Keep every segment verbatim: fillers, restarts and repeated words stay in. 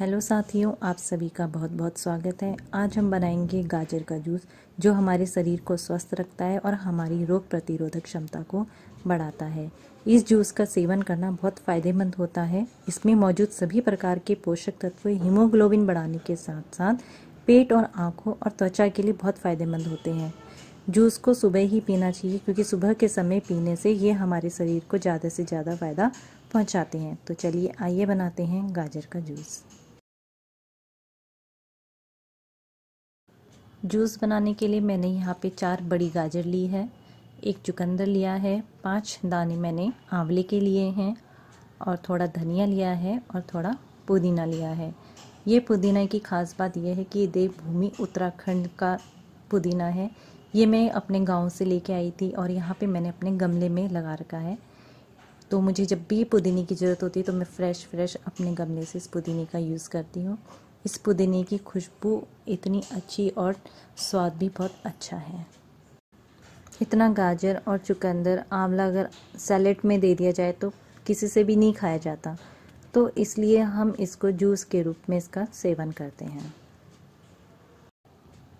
Hello साथियों, आप सभी का बहुत बहुत स्वागत है। आज हम बनाएंगे गाजर का जूस, जो हमारे शरीर को स्वस्थ रखता है और हमारी रोग प्रतिरोधक क्षमता को बढ़ाता है। इस जूस का सेवन करना बहुत फ़ायदेमंद होता है। इसमें मौजूद सभी प्रकार के पोषक तत्व हीमोग्लोबिन बढ़ाने के साथ साथ पेट और आँखों और त्वचा के लिए बहुत फ़ायदेमंद होते हैं। जूस को सुबह ही पीना चाहिए, क्योंकि सुबह के समय पीने से ये हमारे शरीर को ज़्यादा से ज़्यादा फ़ायदा पहुँचाते हैं। तो चलिए आइए बनाते हैं गाजर का जूस। जूस बनाने के लिए मैंने यहाँ पे चार बड़ी गाजर ली है, एक चुकंदर लिया है, पांच दाने मैंने आंवले के लिए हैं और थोड़ा धनिया लिया है और थोड़ा पुदीना लिया है। ये पुदीना की ख़ास बात यह है कि ये देवभूमि उत्तराखंड का पुदीना है। ये मैं अपने गांव से लेके आई थी और यहाँ पे मैंने अपने गमले में लगा रखा है। तो मुझे जब भी पुदीने की ज़रूरत होती है तो मैं फ़्रेश फ़्रेश अपने गमले से इस पुदीने का यूज़ करती हूँ। इस पुदीने की खुशबू इतनी अच्छी और स्वाद भी बहुत अच्छा है। इतना गाजर और चुकंदर आंवला अगर सैलेड में दे दिया जाए तो किसी से भी नहीं खाया जाता, तो इसलिए हम इसको जूस के रूप में इसका सेवन करते हैं।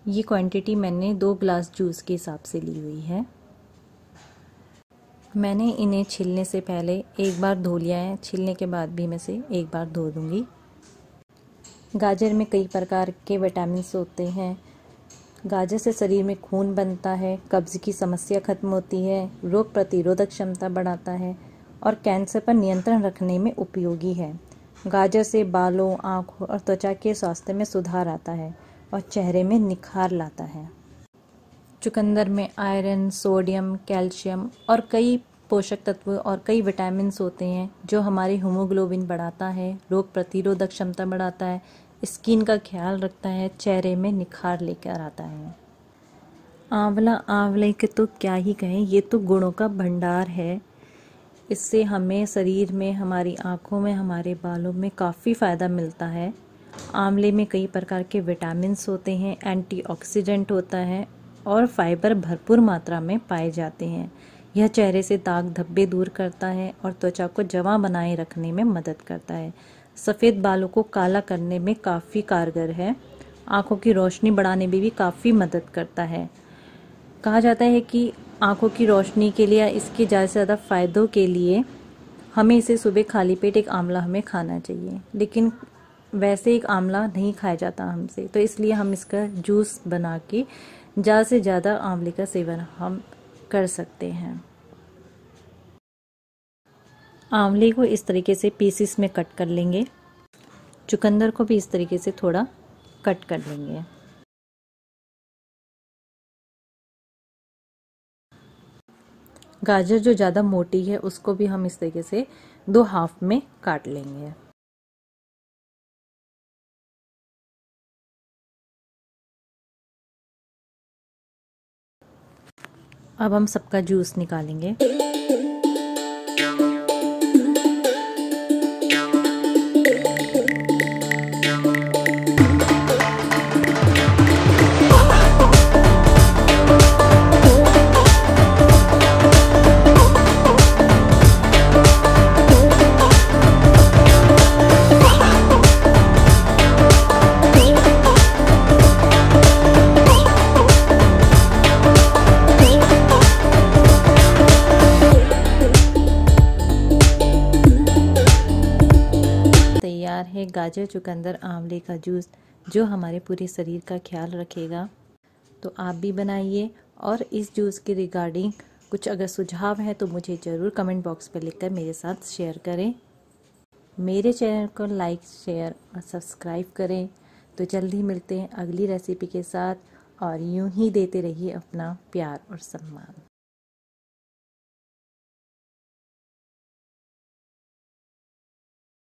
ये क्वांटिटी मैंने दो ग्लास जूस के हिसाब से ली हुई है। मैंने इन्हें छिलने से पहले एक बार धो लिया है। छिलने के बाद भी मैं से एक बार धो दूँगी। गाजर में कई प्रकार के विटामिन्स होते हैं। गाजर से शरीर में खून बनता है, कब्ज़ की समस्या खत्म होती है, रोग प्रतिरोधक क्षमता बढ़ाता है और कैंसर पर नियंत्रण रखने में उपयोगी है। गाजर से बालों, आँखों और त्वचा के स्वास्थ्य में सुधार आता है और चेहरे में निखार लाता है। चुकंदर में आयरन, सोडियम, कैल्शियम और कई पोषक तत्व और कई विटामिन्स होते हैं, जो हमारे हीमोग्लोबिन बढ़ाता है, रोग प्रतिरोधक क्षमता बढ़ाता है, स्किन का ख्याल रखता है, चेहरे में निखार लेकर आता है। आंवला आंवले के तो क्या ही कहें, ये तो गुणों का भंडार है। इससे हमें शरीर में, हमारी आँखों में, हमारे बालों में काफ़ी फ़ायदा मिलता है। आंवले में कई प्रकार के विटामिन्स होते हैं, एंटीऑक्सीडेंट होता है और फाइबर भरपूर मात्रा में पाए जाते हैं। यह चेहरे से दाग धब्बे दूर करता है और त्वचा को जवां बनाए रखने में मदद करता है। सफ़ेद बालों को काला करने में काफ़ी कारगर है। आँखों की रोशनी बढ़ाने में भी काफ़ी मदद करता है। कहा जाता है कि आँखों की रोशनी के लिए, इसके ज़्यादा से ज़्यादा फ़ायदों के लिए हमें इसे सुबह खाली पेट एक आंवला हमें खाना चाहिए, लेकिन वैसे एक आंवला नहीं खाया जाता हमसे, तो इसलिए हम इसका जूस बना के ज़्यादा से ज़्यादा आंवले का सेवन हम कर सकते हैं। आंवले को इस तरीके से पीसेस में कट कर लेंगे। चुकंदर को भी इस तरीके से थोड़ा कट कर लेंगे। गाजर जो ज़्यादा मोटी है उसको भी हम इस तरीके से दो हाफ में काट लेंगे। अब हम सबका जूस निकालेंगे। तैयार है गाजर चुकंदर आंवले का जूस, जो हमारे पूरे शरीर का ख्याल रखेगा। तो आप भी बनाइए और इस जूस के रिगार्डिंग कुछ अगर सुझाव है तो मुझे ज़रूर कमेंट बॉक्स पर लिखकर मेरे साथ शेयर करें। मेरे चैनल को लाइक, शेयर और सब्सक्राइब करें। तो जल्दी मिलते हैं अगली रेसिपी के साथ और यूं ही देते रहिए अपना प्यार और सम्मान।